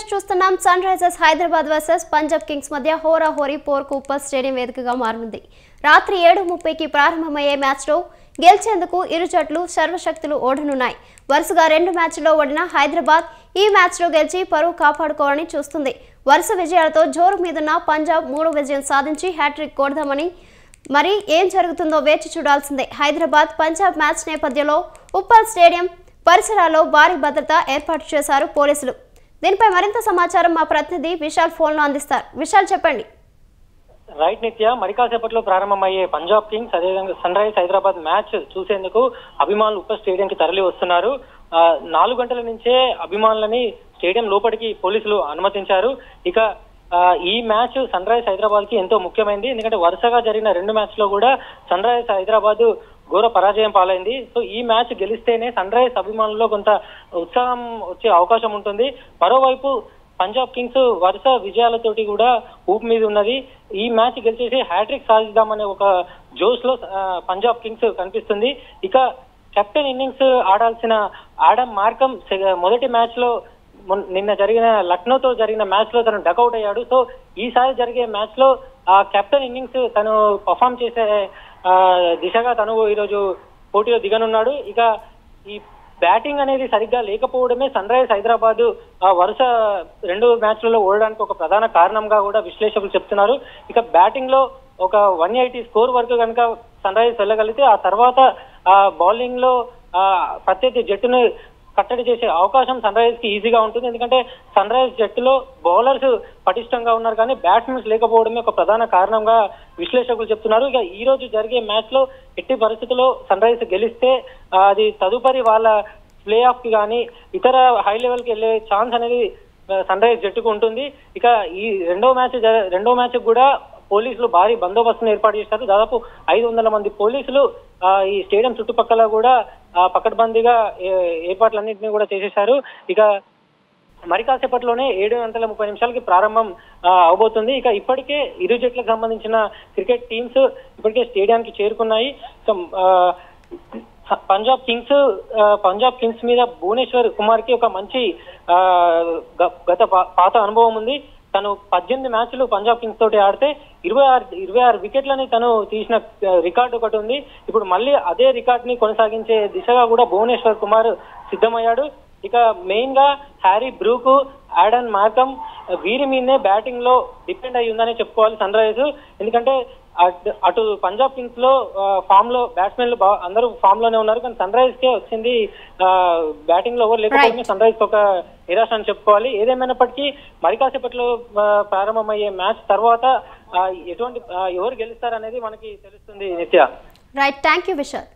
Test చూస్తున్నాం. Sunrisers Hyderabad versus Punjab Kings మధ్య హోరాహోరీ పోరుకు ఉప్పల్ స్టేడియం వేదికగా మారనుంది. రాత్రి 7:30కి ప్రారంభమయ్యే మ్యాచ్లో గెలిచేందుకు ఇరు జట్లు సర్వశక్తులు ఓడనున్నాయి. వరుసగా రెండు మ్యాచ్ల్లో ఓడిన హైదరాబాద్ ఈ మ్యాచ్లో గెలిచి పరువు కాపాడుకోవాలని చూస్తుంది. వరుస విజయాలతో జోరు మీదున్న పంజాబ్ 3వ విజయం సాధించి హ్యాట్రిక్ కొడదామని, మరి ఏం జరుగుతుందో వేచి చూడాల్సిందే. హైదరాబాద్ పంజాబ్ మ్యాచ్ నేపథ్యంలో ఉప్పల్ స్టేడియం పరిసరాల్లో భారీ భద్రత ఏర్పాటు చేశారు పోలీసులు. దీనిపై మరింత సమాచారం మా ప్రతినిధి విశాల్ ఫోన్ లో అందిస్తారు. విశాల్, చెప్పండి. రైట్ నిత్య, మరి కాసేపట్లో ప్రారంభమయ్యే పంజాబ్ కింగ్స్ అదేవిధంగా సన్ రైజర్స్ హైదరాబాద్ మ్యాచ్ చూసేందుకు అభిమానులు ఉప్పల్ స్టేడియంకి తరలి వస్తున్నారు. 4 గంటల నుంచే అభిమానులని స్టేడియం లోపలికి పోలీసులు అనుమతించారు. ఇక ఈ మ్యాచ్ సన్ రైజర్స్ హైదరాబాద్ కి ఎంతో ముఖ్యమైనది. ఎందుకంటే వరుసగా జరిగిన రెండు మ్యాచ్ లో కూడా సన్ రైజర్స్ హైదరాబాద్ ఘోర పరాజయం పాలైంది. సో ఈ మ్యాచ్ గెలిస్తేనే సన్ రైజర్స్ అభిమానుల్లో కొంత ఉత్సాహం వచ్చే అవకాశం ఉంటుంది. మరోవైపు పంజాబ్ కింగ్స్ వరుస విజయాలతోటి కూడా ఊపు మీద ఉన్నది. ఈ మ్యాచ్ గెలిచేసి హ్యాట్రిక్ సాధిద్దామనే ఒక జోష్ లో పంజాబ్ కింగ్స్ కనిపిస్తుంది. ఇక కెప్టెన్ ఇన్నింగ్స్ ఆడాల్సిన ఆడమ్ మార్కమ్ మొదటి మ్యాచ్ లో నిన్న జరిగిన లక్నోతో జరిగిన మ్యాచ్ లో తను డకౌట్ అయ్యాడు. సో ఈసారి జరిగే మ్యాచ్ లో ఆ కెప్టెన్ ఇన్నింగ్స్ తను పర్ఫామ్ చేసే దిశగా తను ఈరోజు పోటీలో దిగనున్నాడు. ఇక ఈ బ్యాటింగ్ అనేది సరిగ్గా లేకపోవడమే సన్ రైజర్స్ హైదరాబాద్ వరుస రెండు మ్యాచ్లలో ఓడడానికి ఒక ప్రధాన కారణంగా కూడా విశ్లేషకులు చెప్తున్నారు. ఇక బ్యాటింగ్ లో ఒక 180 స్కోర్ వరకు కనుక సన్ రైజర్స్ వెళ్ళగలిగితే ఆ తర్వాత బౌలింగ్ లో ప్రత్యర్థి జట్టును కట్టడి చేసే అవకాశం సన్ రైజర్స్ కి ఈజీగా ఉంటుంది. ఎందుకంటే సన్ రైజర్స్ జట్టులో బౌలర్స్ పటిష్టంగా ఉన్నారు, కానీ బ్యాట్స్మెన్స్ లేకపోవడమే ఒక ప్రధాన కారణంగా విశ్లేషకులు చెప్తున్నారు. ఇక ఈ రోజు జరిగే మ్యాచ్ లో ఎట్టి పరిస్థితుల్లో సన్ రైజర్స్ గెలిస్తే అది తదుపరి వాళ్ళ ప్లే ఆఫ్ కి కానీ ఇతర హై లెవెల్ కి వెళ్లే ఛాన్స్ అనేది సన్ రైజర్స్ జట్టుకు ఉంటుంది. ఇక ఈ రెండో మ్యాచ్ కూడా పోలీసులు భారీ బందోబస్తును ఏర్పాటు చేశారు. దాదాపు 500 మంది పోలీసులు ఈ స్టేడియం చుట్టుపక్కల కూడా పకడ్బందీగా ఏర్పాట్లన్నింటినీ కూడా చేసేశారు. ఇక మరి కాసేపట్లోనే 7:30కి ప్రారంభం అవబోతుంది. ఇక ఇప్పటికే ఇరు జట్లకు సంబంధించిన క్రికెట్ టీమ్స్ ఇప్పటికే స్టేడియానికి చేరుకున్నాయి. ఇక పంజాబ్ కింగ్స్ మీద భువనేశ్వర్ కుమార్ కి ఒక మంచి గత పాత అనుభవం ఉంది. తను 18 మ్యాచ్లు పంజాబ్ కింగ్స్ తోటి ఆడితే 26 వికెట్లని తను తీసిన రికార్డు ఒకటి ఉంది. ఇప్పుడు మళ్ళీ అదే రికార్డ్ ని కొనసాగించే దిశగా కూడా భువనేశ్వర్ కుమార్ సిద్ధమయ్యాడు. ఇక మెయిన్ గా హ్యారీ బ్రూకు, ఆడన్ మార్కమ్ వీరి మీదనే బ్యాటింగ్ లో డిపెండ్ అయి ఉందని చెప్పుకోవాలి సన్ రైజర్స్. ఎందుకంటే అటు పంజాబ్ కింగ్స్ లో ఫామ్ లో బ్యాట్స్మెన్లు అందరూ ఫామ్ లోనే ఉన్నారు, కానీ సన్ రైజర్స్ కే వచ్చింది బ్యాటింగ్ లో ఓవర్ లేకపోతే సన్ రైజర్స్ ఒక నిరాశ అని చెప్పుకోవాలి. ఏదేమైనప్పటికీ మరి కాసేపట్లో ప్రారంభమయ్యే మ్యాచ్ తర్వాత ఎటువంటి ఎవరు గెలుస్తారనేది మనకి తెలుస్తుంది Nitya. Right, thank you Vishal.